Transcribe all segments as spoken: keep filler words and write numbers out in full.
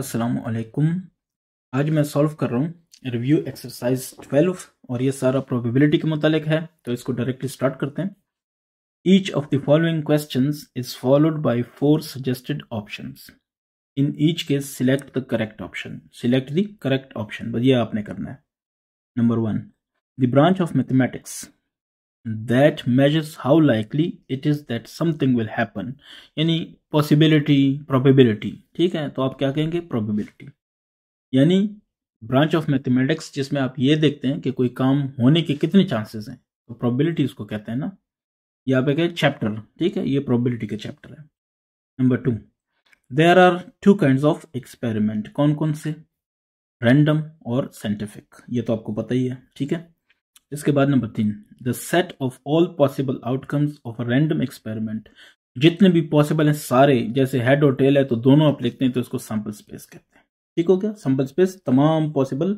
अस्सलामुअलैकुम। आज मैं सॉल्व कर रहा हूँ रिव्यू एक्सरसाइज ट्वेल्व और ये सारा प्रोबेबिलिटी के मुतालिक है, तो इसको डायरेक्टली स्टार्ट करते हैं। Each of the following questions is followed by four suggested options. In each case select the correct option. Select the correct option बस ये आपने करना है। Number one, the branch of mathematics that measures how likely it is that something will happen, यानी possibility, probability, ठीक है। तो आप क्या कहेंगे? probability, यानी branch of mathematics जिसमें आप ये देखते हैं कि कोई काम होने के कितने chances हैं, तो probability उसको कहते हैं ना। यहाँ पे क्या chapter, ठीक है, ये probability के chapter है। Number two, there are two kinds of experiment। कौन कौन से? random और scientific, ये तो आपको पता ही है, ठीक है। इसके बाद नंबर तीन, the set of all possible outcomes of a random experiment. जितने भी पॉसिबल हैं सारे, जैसे हेड और टेल है तो दोनों आप लिखते हैं, तो इसको सैंपल स्पेस कहते हैं, ठीक हो गया। सैंपल स्पेस तमाम पॉसिबल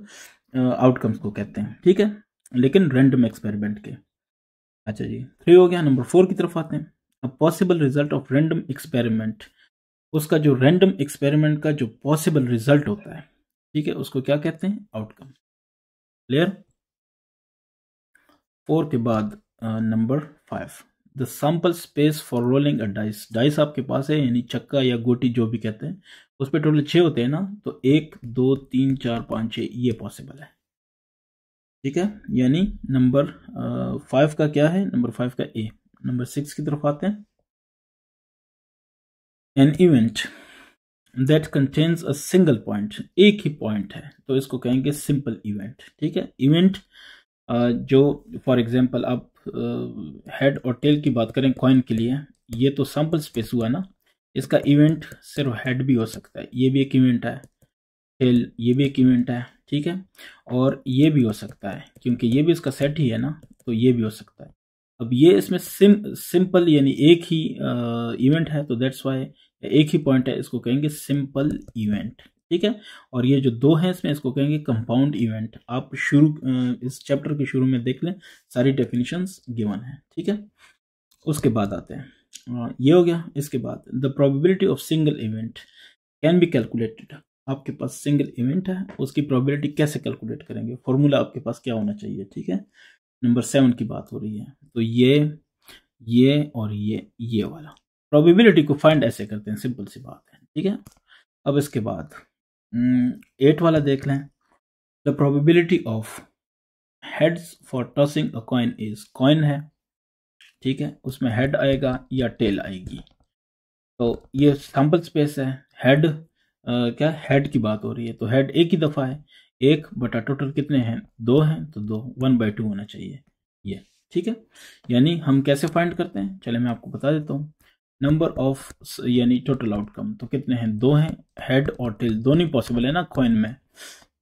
आउटकम्स को कहते हैं, ठीक है, लेकिन रैंडम एक्सपेरिमेंट के। अच्छा जी, थ्री हो गया। नंबर फोर की तरफ आते हैं। A possible result of random experiment, उसका जो रैंडम एक्सपेरिमेंट का जो पॉसिबल रिजल्ट होता है, ठीक है, उसको क्या कहते हैं? आउटकम। क्लियर? फोर के बाद number five, the sample space for rolling a dice. Dice आपके पास है, यानी चक्का या गोटी जो भी कहते हैं, उस पर टोटल छः होते हैं ना, तो एक दो तीन चार पाँच छः ये पॉसिबल है, ठीक है। यानी नंबर फाइव का क्या है? नंबर फाइव का ए। नंबर सिक्स की तरफ आते हैं। An event that contains a single point, एक ही पॉइंट है, तो इसको कहेंगे सिंपल इवेंट, ठीक है। इवेंट जो फॉर एग्जांपल आप हेड और टेल की बात करें कॉइन के लिए, ये तो सैंपल स्पेस हुआ ना, इसका इवेंट सिर्फ हेड भी हो सकता है, ये भी एक इवेंट है, टेल ये भी एक इवेंट है, ठीक है, और ये भी हो सकता है क्योंकि ये भी इसका सेट ही है ना, तो ये भी हो सकता है। अब ये इसमें सिम सिंपल यानी एक ही इवेंट है, तो दैट्स वाई एक ही पॉइंट है, इसको कहेंगे सिंपल इवेंट, ठीक है। और ये जो दो है इसमें, इसको कहेंगे कंपाउंड इवेंट। आप शुरू इस चैप्टर के शुरू में देख लें, सारी डेफिनेशंस गिवन है, ठीक है। उसके बाद आते हैं, ये हो गया। इसके बाद the probability of single event can be calculated. आपके पास सिंगल इवेंट है, उसकी प्रोबेबिलिटी कैसे कैलकुलेट करेंगे? फॉर्मूला आपके पास क्या होना चाहिए, ठीक है। नंबर सेवन की बात हो रही है, तो ये ये और ये ये वाला प्रोबेबिलिटी को फाइंड ऐसे करते हैं, सिंपल सी बात है, ठीक है। अब इसके बाद एट वाला देख लें। The probability of heads for tossing a coin is, coin है, ठीक है, उसमें हेड आएगा या टेल आएगी, तो ये सैंपल स्पेस है। हेड क्या, हेड की बात हो रही है, तो हेड एक ही दफ़ा है, एक बटा टोटल कितने हैं? दो हैं, तो दो वन बाई टू होना चाहिए ये, ठीक है। यानी हम कैसे फाइंड करते हैं, चले मैं आपको बता देता हूँ। नंबर ऑफ यानी टोटल आउटकम, तो कितने हैं? दो हैं, हेड और टेल दोनों पॉसिबल है ना कॉइन में,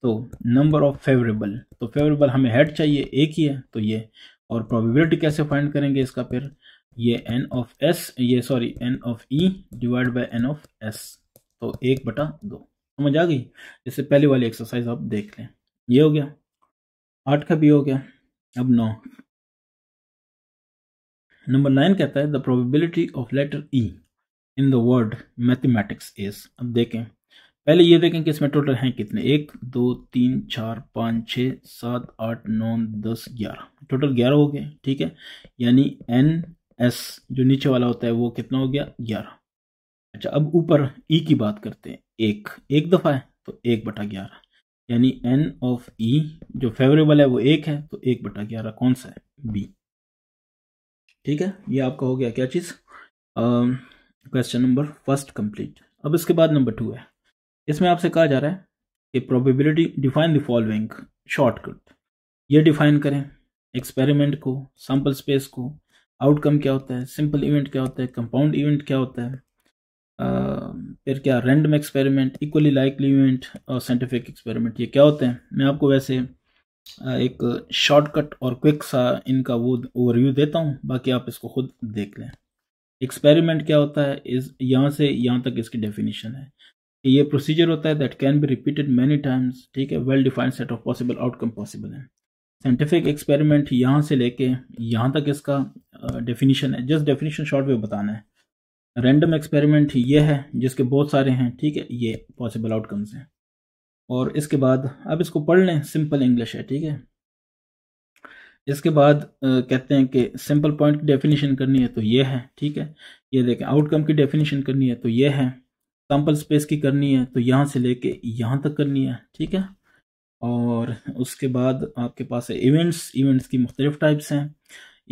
तो नंबर ऑफ फेवरेबल, तो फेवरेबल हमें हेड चाहिए, एक ही है, तो ये। और प्रोबेबिलिटी कैसे फाइंड करेंगे इसका? फिर ये एन ऑफ एस ये sorry N of E divide by N of S, तो एक बटा दो। समझ आ गई? इससे पहले वाली एक्सरसाइज आप देख लें। ये हो गया, आठ का भी हो गया। अब नौ, नंबर नाइन कहता है the probability of letter E in the word mathematics is. अब देखें, पहले ये देखें कि इसमें टोटल हैं कितने, एक दो तीन चार पाँच छः सात आठ नौ दस ग्यारह, टोटल ग्यारह हो गए, ठीक है। यानी एन एस जो नीचे वाला होता है वो कितना हो गया? ग्यारह। अच्छा, अब ऊपर ई की बात करते हैं, एक एक दफ़ा है, तो एक बटा ग्यारह, यानी एन ऑफ ई जो फेवरेबल है वो एक है, तो एक बटा ग्यारह कौन सा है? बी, ठीक है। ये आपका हो गया क्या चीज़? Question number first complete. अब इसके बाद नंबर टू है, इसमें आपसे कहा जा रहा है कि probability define the following shortcut. ये डिफाइन करें एक्सपेरिमेंट को, सैंपल स्पेस को, आउटकम क्या होता है, सिंपल इवेंट क्या होता है, कंपाउंड इवेंट क्या होता है, आ, फिर क्या random experiment, equally likely event और साइंटिफिक एक्सपेरिमेंट, ये क्या होते हैं। मैं आपको वैसे एक शॉर्टकट और क्विक सा इनका वो ओवरव्यू देता हूँ, बाकी आप इसको खुद देख लें। एक्सपेरिमेंट क्या होता है, इस यहाँ से यहाँ तक इसकी डेफिनेशन है कि ये प्रोसीजर होता है that can be repeated many times, ठीक है, well defined set of possible outcome possible है। साइंटिफिक एक्सपेरिमेंट यहाँ से लेके यहाँ तक इसका डेफिनेशन है, जस्ट डेफिनेशन शॉर्ट वे बताना है। रैंडम एक्सपेरिमेंट ये है जिसके बहुत सारे हैं, ठीक है, ये पॉसिबल आउटकम्स हैं। और इसके बाद अब इसको पढ़ लें, सिंपल इंग्लिश है, ठीक है। इसके बाद कहते हैं कि सिंपल पॉइंट की डेफिनेशन करनी है तो ये है, ठीक है, ये देखें। आउटकम की डेफिनेशन करनी है तो ये है, सैंपल स्पेस की करनी है तो यहाँ से लेके यहाँ तक करनी है, ठीक है। और उसके बाद आपके पास है इवेंट्स, इवेंट्स की मुख्तलिफ टाइप्स हैं।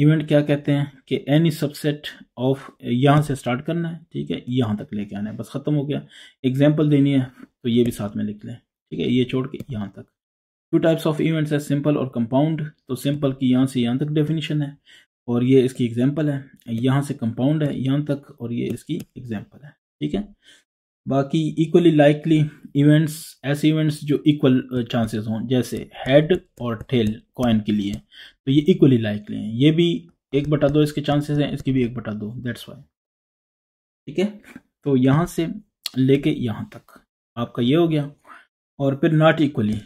इवेंट क्या कहते हैं कि एनी सबसेट ऑफ, यहाँ से स्टार्ट करना है, ठीक है, यहाँ तक लेके आना है, बस ख़त्म हो गया। एग्जाम्पल देनी है तो ये भी साथ में लिख लें, ठीक है, ये छोड़ के यहाँ तक। टू टाइप्स ऑफ इवेंट्स है, सिंपल और कंपाउंड। तो सिंपल की यहाँ से यहाँ तक डेफिनेशन है और ये इसकी एग्जाम्पल है, यहाँ से कंपाउंड है यहाँ तक और ये इसकी एग्जाम्पल है, ठीक है। बाकी इक्वली लाइकली इवेंट्स, ऐसे इवेंट्स जो इक्वल चांसेस हों, जैसे हेड और टेल कॉइन के लिए, तो ये इक्वली लाइकली हैं। ये भी एक बटा दो इसके चांसेस हैं, इसकी भी एक बटा दो, दैट्स वाई, ठीक है। तो यहाँ से लेके यहाँ तक आपका ये हो गया। और फिर नॉट इक्वली,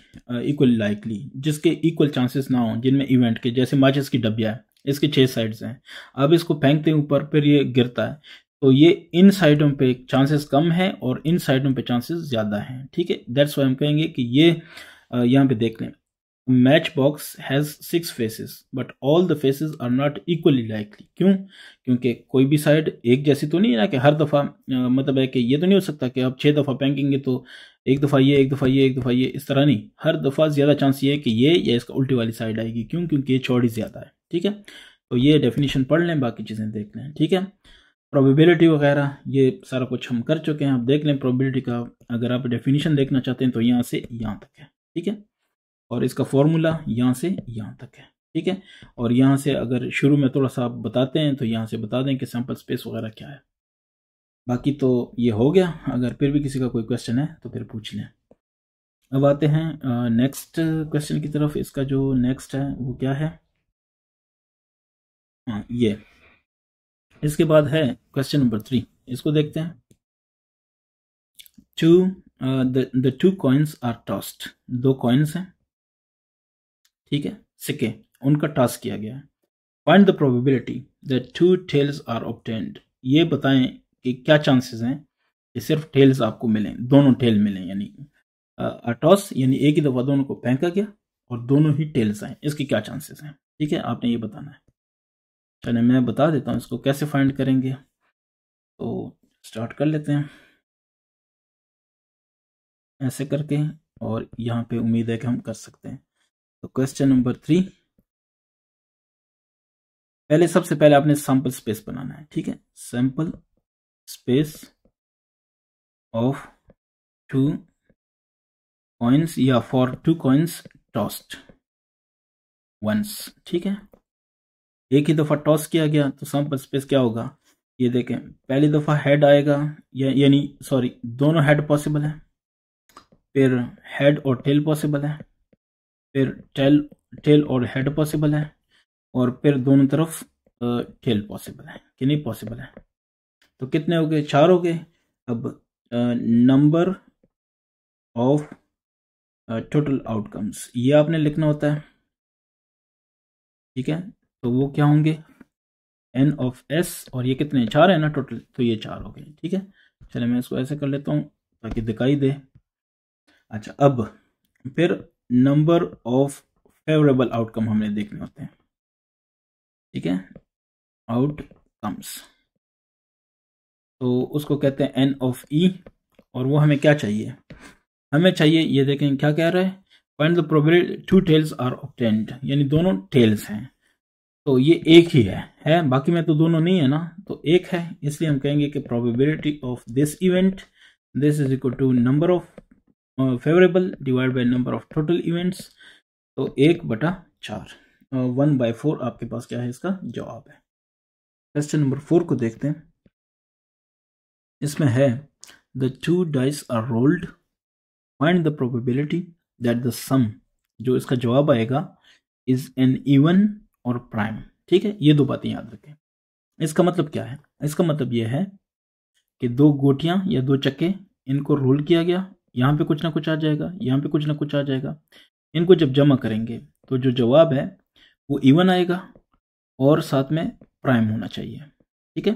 इक्वली लाइकली, जिसके इक्वल चांसेस ना हों, जिनमें इवेंट के, जैसे माचिस की डब्बिया है, इसके छः साइड्स हैं, आप इसको फेंकते हैं ऊपर फिर ये गिरता है, तो ये इन साइडों पे चांसेस कम हैं और इन साइडों पे चांसेस ज़्यादा हैं, ठीक है। दैट्स वाई हम कहेंगे कि ये यह, यहाँ पे देख लें, match box has six faces but all the faces are not equally likely. क्यों? क्योंकि कोई भी साइड एक जैसी तो नहीं है ना, कि हर दफ़ा, मतलब है कि ये तो नहीं हो सकता कि आप छः दफ़ा फेंकेंगे तो एक दफ़ा ये एक दफ़ा ये एक दफ़ा ये, इस तरह नहीं। हर दफ़ा ज़्यादा चांस ये है कि ये या इसका उल्टी वाली साइड आएगी। क्यों? क्योंकि ये चौड़ी ज़्यादा है, ठीक है। तो ये डेफिनेशन पढ़ लें, बाकी चीज़ें देख लें, ठीक है। प्रोबेबिलिटी वगैरह ये सारा कुछ हम कर चुके हैं, आप देख लें। प्रोबेबिलिटी का अगर आप डेफिनेशन देखना चाहते हैं तो यहाँ से यहाँ तक है, ठीक है। और इसका फॉर्मूला यहाँ से यहाँ तक है, ठीक है। और यहाँ से अगर शुरू में थोड़ा सा आप बताते हैं तो यहाँ से बता दें कि सैंपल स्पेस वगैरह क्या है। बाकी तो ये हो गया। अगर फिर भी किसी का कोई क्वेश्चन है तो फिर पूछ लें। अब आते हैं नेक्स्ट क्वेश्चन की तरफ। इसका जो नेक्स्ट है वो क्या है, हाँ ये। इसके बाद है क्वेश्चन नंबर थ्री, इसको देखते हैं। Two the the two coins are tossed, दो कॉइन्स हैं, ठीक है, सिक्के, उनका टॉस किया गया है। Find the probability the two tails are obtained, ये बताएं कि क्या चांसेस हैं कि सिर्फ टेल्स आपको मिलें, दोनों टेल मिलें, यानी टॉस, यानी एक ही दफ़ा दोनों को फेंका गया और दोनों ही टेल्स आए, इसके क्या चांसेस हैं, ठीक है, आपने ये बताना है। चले मैं बता देता हूँ इसको कैसे फाइंड करेंगे, तो स्टार्ट कर लेते हैं ऐसे करके, और यहाँ पे उम्मीद है कि हम कर सकते हैं। तो क्वेश्चन नंबर थ्री, पहले सबसे पहले आपने सैंपल स्पेस बनाना है, ठीक है, sample space of two coins या for two coins tossed once, ठीक है, एक ही दफ़ा टॉस किया गया, तो सैंपल स्पेस क्या होगा, ये देखें। पहली दफ़ा हेड आएगा, या यानी सॉरी दोनों हेड पॉसिबल है, फिर हेड और टेल पॉसिबल है, फिर टेल टेल और हेड पॉसिबल है, और फिर दोनों तरफ टेल पॉसिबल है कि नहीं पॉसिबल है। तो कितने हो गए, चार हो गए। अब नंबर ऑफ टोटल आउटकम्स ये आपने लिखना होता है, ठीक है, तो वो क्या होंगे, एन ऑफ एस, और ये कितने, चार है ना टोटल, तो ये चार हो गए, ठीक है। चले मैं इसको ऐसे कर लेता हूँ ताकि दिखाई दे। अच्छा, अब फिर नंबर ऑफ फेवरेबल आउटकम हमने देखने होते हैं, ठीक है, आउटकम्स, तो उसको कहते हैं एन ऑफ ई। और वो हमें क्या चाहिए, हमें चाहिए, ये देखें क्या कह रहा है, find the probability two tails are obtained, यानी दोनों टेल्स हैं, तो ये एक ही है, है बाकी में तो दोनों नहीं है ना, तो एक है, इसलिए हम कहेंगे कि probability of this event, this is equal to number of favourable divide by number of total events, तो एक बटा चार, वन बाई फोर आपके पास क्या है, इसका जवाब है। क्वेश्चन नंबर फोर को देखते हैं। इसमें है the two dice are rolled, find the probability that the sum, जो इसका जवाब आएगा, इज एन इवन और प्राइम, ठीक है, ये दो बातें याद रखें। इसका मतलब क्या है, इसका मतलब यह है कि दो गोटियां या दो चक्के, इनको रोल किया गया, यहाँ पे कुछ ना कुछ आ जाएगा, यहाँ पे कुछ ना कुछ आ जाएगा, इनको जब जमा करेंगे तो जो जवाब है वो इवन आएगा और साथ में प्राइम होना चाहिए, ठीक है।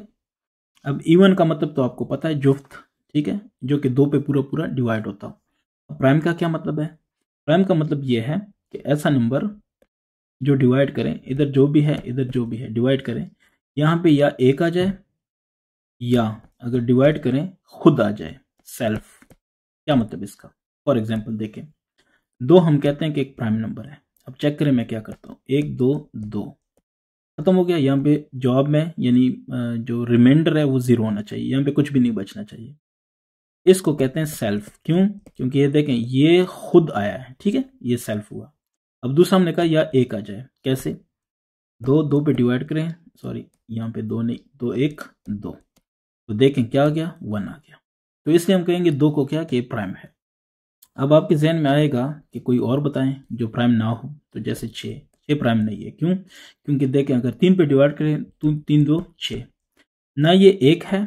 अब इवन का मतलब तो आपको पता है जुफ्त, ठीक है, जो कि दो पे पूरा पूरा डिवाइड होता हो। प्राइम का क्या मतलब है? प्राइम का मतलब ये है कि ऐसा नंबर जो डिवाइड करें, इधर जो भी है इधर जो भी है डिवाइड करें, यहाँ पे या एक आ जाए या अगर डिवाइड करें खुद आ जाए, सेल्फ। क्या मतलब इसका? फॉर एग्जाम्पल देखें, दो हम कहते हैं कि एक प्राइम नंबर है। अब चेक करें मैं क्या करता हूँ, एक दो दो खत्म हो गया। यहाँ पे जॉब में यानी जो रिमाइंडर है वो जीरो होना चाहिए, यहाँ पे कुछ भी नहीं बचना चाहिए। इसको कहते हैं सेल्फ। क्यों? क्योंकि ये देखें ये खुद आया है, ठीक है, ये सेल्फ हुआ। अब दूसरा हमने कहा या एक आ जाए, कैसे? दो दो पे डिवाइड करें, सॉरी यहाँ पे दो नहीं, दो एक दो, तो देखें क्या आ गया, वन आ गया। तो इसलिए हम कहेंगे दो को क्या कि प्राइम है। अब आपके जहन में आएगा कि कोई और बताएं जो प्राइम ना हो, तो जैसे छः, छः प्राइम नहीं है। क्यों? क्योंकि देखें अगर तीन पे डिवाइड करें तो तीन दो छः, ना ये एक है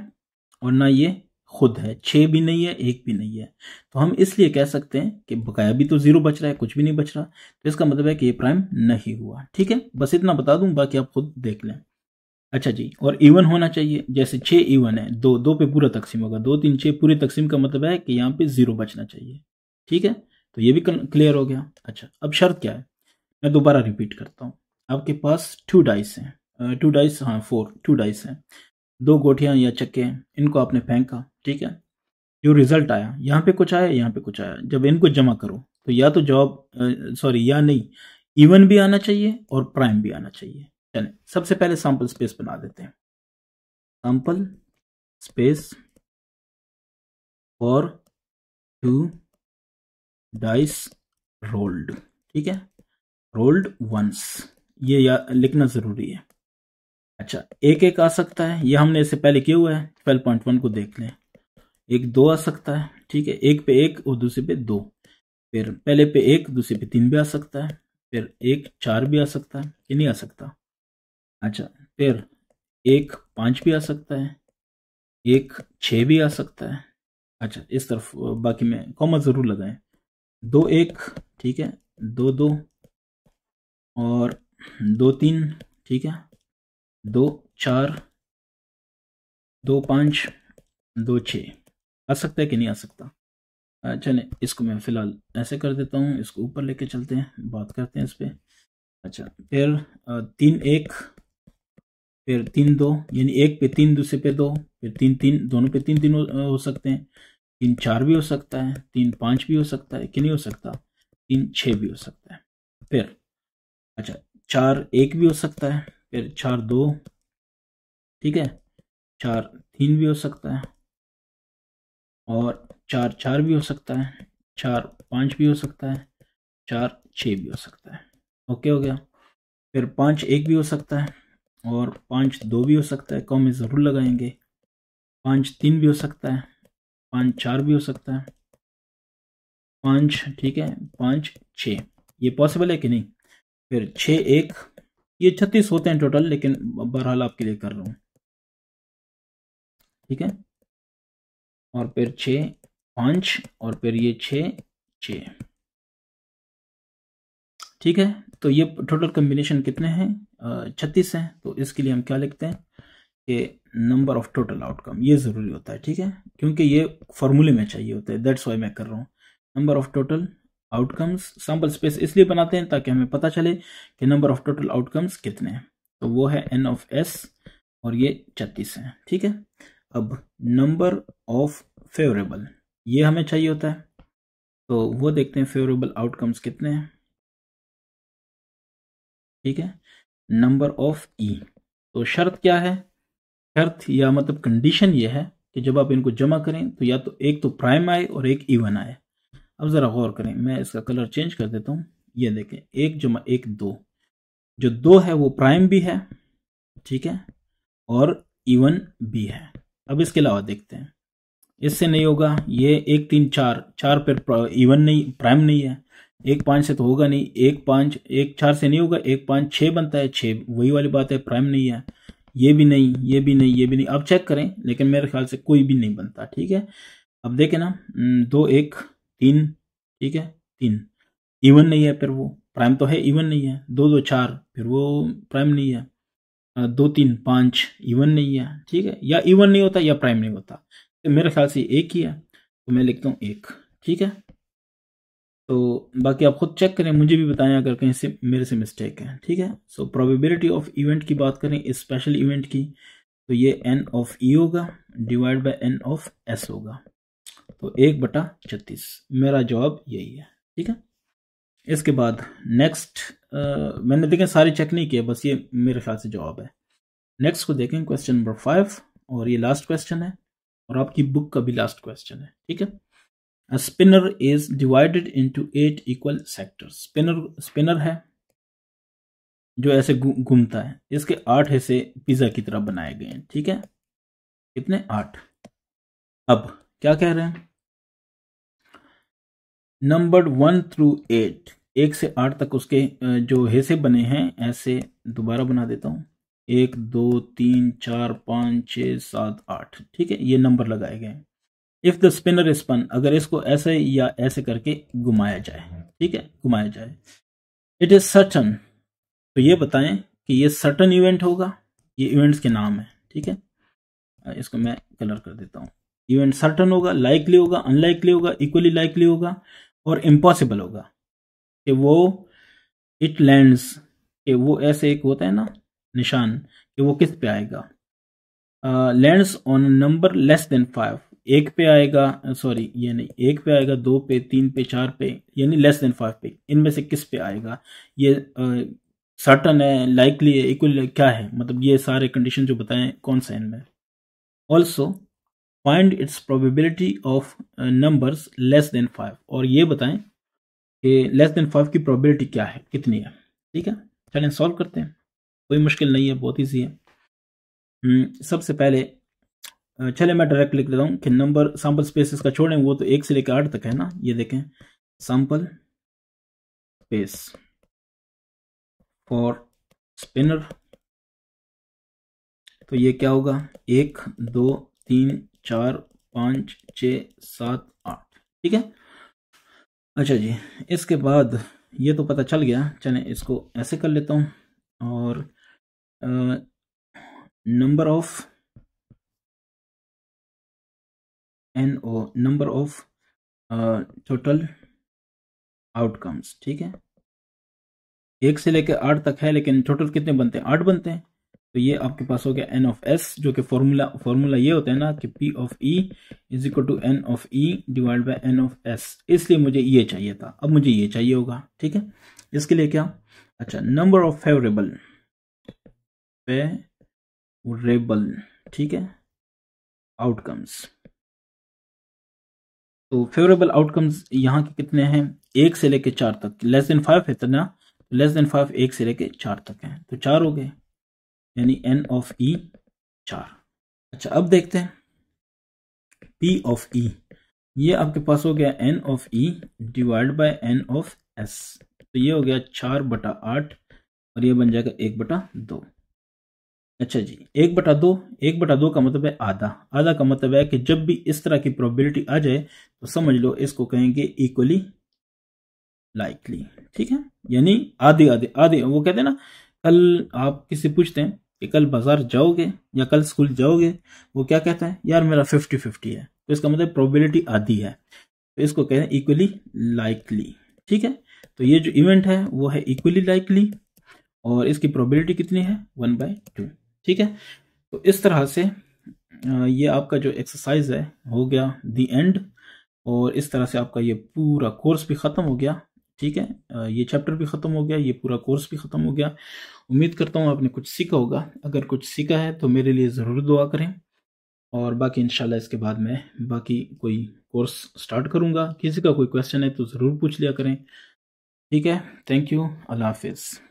और ना ये खुद है, छः भी नहीं है एक भी नहीं है। तो हम इसलिए कह सकते हैं कि बकाया भी तो जीरो बच रहा है, कुछ भी नहीं बच रहा, तो इसका मतलब है कि ये प्राइम नहीं हुआ। ठीक है, बस इतना बता दूँ, बाकी आप खुद देख लें। अच्छा जी, और इवन होना चाहिए, जैसे छः इवन है, दो दो पे पूरा तकसीम होगा, दो तीन छः पूरे तकसीम का मतलब है कि यहाँ पे जीरो बचना चाहिए। ठीक है, तो ये भी क्लियर हो गया। अच्छा, अब शर्त क्या है, मैं दोबारा रिपीट करता हूँ। आपके पास टू डाइस हैं, टू डाइस हाँ फोर टू डाइस हैं, दो गोटियाँ या चक्के हैं, इनको आपने फेंका। ठीक है, जो रिजल्ट आया, यहाँ पे कुछ आया यहाँ पे कुछ आया, जब इनको जमा करो तो या तो जवाब सॉरी या नहीं इवन भी आना चाहिए और प्राइम भी आना चाहिए। चलें, सबसे पहले सैंपल स्पेस बना देते हैं, सैंपल स्पेस और टू डाइस रोल्ड, ठीक है, रोल्ड वंस, ये या लिखना जरूरी है। अच्छा, एक एक आ सकता है, ये हमने इससे पहले किया हुआ है, ट्वेल्व पॉइंट वन को देख लें। एक दो आ सकता है, ठीक है, एक पे एक और दूसरे पे दो, फिर पहले पे एक दूसरे पे तीन भी आ सकता है, फिर एक चार भी आ सकता है कि नहीं आ सकता। अच्छा, फिर एक पाँच भी आ सकता है, एक छः भी आ सकता है। अच्छा, इस तरफ बाकी में कॉमा ज़रूर लगाएं, दो एक, ठीक है, दो दो और दो तीन, ठीक है, दो चार, दो पाँच, दो छः, आ सकता है कि नहीं आ सकता। चलें, इसको मैं फ़िलहाल ऐसे कर देता हूँ, इसको ऊपर लेके चलते हैं, बात करते हैं इस पर। अच्छा, फिर तीन एक, फिर तीन दो, यानी एक पे तीन दूसरे पे दो, फिर तीन तीन, दोनों पे तीन तीन हो सकते हैं, तीन चार भी हो सकता है, तीन पाँच भी हो सकता है कि नहीं हो सकता, तीन छः भी हो सकता है। फिर अच्छा, चार एक भी हो सकता है, फिर चार दो, ठीक है, चार तीन भी हो सकता है और चार चार भी हो सकता है, चार पाँच भी हो सकता है, चार छः भी हो सकता है। ओके हो गया। फिर पाँच एक भी हो सकता है और पाँच दो भी हो सकता है, कॉमा ज़रूर लगाएंगे, पाँच तीन भी हो सकता है, पाँच चार भी हो सकता है, पाँच, ठीक है, पाँच छः, ये पॉसिबल है कि नहीं। फिर छः एक, ये छत्तीस होते हैं टोटल, लेकिन बहरहाल आपके लिए कर रहा हूँ, ठीक है। और फिर छः पाँच और फिर ये छः छः, ठीक है, तो ये टोटल कम्बिनेशन कितने हैं, छत्तीस हैं। तो इसके लिए हम क्या लिखते हैं कि नंबर ऑफ टोटल आउटकम, ये ज़रूरी होता है, ठीक है, क्योंकि ये फार्मूले में चाहिए होता है, दैट्स वाई मैं कर रहा हूँ। Number of total outcomes, sample space इसलिए बनाते हैं ताकि हमें पता चले कि नंबर ऑफ टोटल आउटकम्स कितने हैं, तो वो है एन ऑफ एस और ये छत्तीस हैं, ठीक है। अब नंबर ऑफ फेवरेबल, ये हमें चाहिए होता है, तो वो देखते हैं फेवरेबल आउटकम्स कितने हैं, ठीक है, नंबर ऑफ ई। तो शर्त क्या है, शर्त या मतलब कंडीशन ये है कि जब आप इनको जमा करें तो या तो एक तो प्राइम आए और एक इवन आए। अब ज़रा गौर करें, मैं इसका कलर चेंज कर देता हूँ, ये देखें एक जमा एक दो, जो दो है वो प्राइम भी है, ठीक है, और इवन भी है। अब इसके अलावा देखते हैं, इससे नहीं होगा, ये एक तीन चार, चार पर इवन नहीं प्राइम नहीं है, एक पाँच से तो होगा नहीं, एक पाँच एक चार से नहीं होगा, एक पाँच छः बनता है, छः वही वाली बात है, प्राइम नहीं है, ये भी नहीं ये भी नहीं ये भी नहीं। अब चेक करें, लेकिन मेरे ख्याल से कोई भी नहीं बनता, ठीक है। अब देखें ना, दो एक तीन, ठीक है, तीन इवन नहीं है, फिर वो प्राइम तो है इवन नहीं है, दो दो चार, फिर वो प्राइम नहीं है, दो तीन पांच इवन नहीं है, ठीक है, या इवन नहीं होता या प्राइम नहीं होता, तो मेरे ख्याल से एक ही है, तो मैं लिखता हूँ एक, ठीक है। तो बाकी आप खुद चेक करें, मुझे भी बताएं अगर कहीं से मेरे से मिस्टेक है, ठीक है। सो प्रोबेबिलिटी ऑफ इवेंट की बात करें, स्पेशल इवेंट की, तो ये एन ऑफ ई होगा divide by N of S होगा, तो एक बटा छत्तीस, मेरा जवाब यही है, ठीक है। इसके बाद नेक्स्ट, मैंने देखें सारे चेक नहीं किए, बस ये मेरे ख्याल से जवाब है। नेक्स्ट को देखें, क्वेश्चन नंबर फाइव, और ये लास्ट क्वेश्चन है और आपकी बुक का भी लास्ट क्वेश्चन है, ठीक है। A spinner is divided into eight equal sectors. Spinner spinner है जो ऐसे घूमता है, इसके आठ हिस्से पिज्जा की तरह बनाए गए हैं, ठीक है, कितने, आठ। अब क्या कह रहे हैं, नंबर वन थ्रू एट, एक से आठ तक उसके जो हिस्से बने हैं, ऐसे दोबारा बना देता हूं, एक दो तीन चार पाँच छः सात आठ, ठीक है, ये नंबर लगाए गए हैं। If the spinner is spun, अगर इसको ऐसे या ऐसे करके घुमाया जाए, ठीक है, घुमाया जाए, इट इज सर्टन, तो ये बताएं कि ये सर्टन इवेंट होगा, ये इवेंट्स के नाम है, ठीक है, इसको मैं कलर कर देता हूँ, इवेंट सर्टन होगा, लाइकली होगा, अनलाइकली होगा, इक्वली लाइकली होगा, और इम्पॉसिबल होगा कि वो इट लैंड्स, कि वो ऐसे एक होता है ना निशान, कि वो किस पे आएगा, lands on number less than five, एक पे आएगा, सॉरी ये नहीं, एक पे आएगा, दो पे, तीन पे, चार पे, यानी लेस देन फाइव पे, इनमें से किस पे आएगा, ये सर्टन है, लाइकली है, इक्वल क्या है, मतलब ये सारे कंडीशन जो बताएं कौन सा इनमें। Also find its probability of numbers less than five, और ये बताएं कि लेस देन फाइव की प्रोबेबिलिटी क्या है, कितनी है, ठीक है। चलें सॉल्व करते हैं, कोई मुश्किल नहीं है, बहुत ईजी है। सबसे पहले चले मैं डायरेक्ट लिख देता हूँ कि नंबर सैम्पल स्पेस इसका छोड़ें, वो तो एक से लेकर आठ तक है ना, ये देखें सैम्पल स्पेस फॉर स्पिनर, तो ये क्या होगा, एक दो तीन चार पाँच छ सात आठ, ठीक है। अच्छा जी, इसके बाद ये तो पता चल गया, चलें इसको ऐसे कर लेता हूँ, और number of N O number of total outcomes, ठीक है, एक से लेकर आठ तक है, लेकिन टोटल कितने बनते हैं, आठ बनते हैं, तो ये आपके पास हो गया एन ऑफ एस, जो कि फॉर्मूला फॉर्मूला ये होता है ना कि P of E is equal to N of E divide by N of S, इसलिए मुझे ये चाहिए था, अब मुझे ये चाहिए होगा, ठीक है। इसके लिए क्या, अच्छा नंबर ऑफ फेवरेबल फेवरेबल ठीक है आउटकम्स, तो फेवरेबल आउटकम्स यहाँ के कितने हैं, एक से लेके चार तक, लेस देन फाइव है ना, लेस देन फाइव एक से लेके चार तक है, तो चार हो गए, यानी एन ऑफ ई चार। अच्छा अब देखते हैं पी ऑफ ई, ये आपके पास हो गया N of E divide by N of S, तो ये हो गया चार बटा आठ, और ये बन जाएगा एक बटा दो। अच्छा जी, एक बटा दो, एक बटा दो का मतलब है आधा, आधा का मतलब है कि जब भी इस तरह की प्रोबेबिलिटी आ जाए तो समझ लो इसको कहेंगे इक्वली लाइकली, ठीक है, यानी आधे आधे आधे। वो कहते हैं ना, कल आप किसी पूछते हैं कि कल बाजार जाओगे या कल स्कूल जाओगे, वो क्या कहता है, यार मेरा फिफ्टी फिफ्टी है, तो इसका मतलब प्रोबेबिलिटी आधी है, तो इसको कहते हैं इक्वली लाइकली, ठीक है। तो ये जो इवेंट है वो है इक्वली लाइकली, और इसकी प्रोबेबिलिटी कितनी है, वन बाई टू, ठीक है। तो इस तरह से ये आपका जो एक्सरसाइज है हो गया दी एंड, और इस तरह से आपका ये पूरा कोर्स भी ख़त्म हो गया, ठीक है, ये चैप्टर भी ख़त्म हो गया, ये पूरा कोर्स भी ख़त्म हो गया। उम्मीद करता हूँ आपने कुछ सीखा होगा, अगर कुछ सीखा है तो मेरे लिए ज़रूर दुआ करें, और बाकी इंशाल्लाह इसके बाद मैं बाकी कोई कोर्स स्टार्ट करूँगा। किसी का कोई क्वेश्चन है तो ज़रूर पूछ लिया करें, ठीक है। थैंक यू, अल्लाह हाफिज़।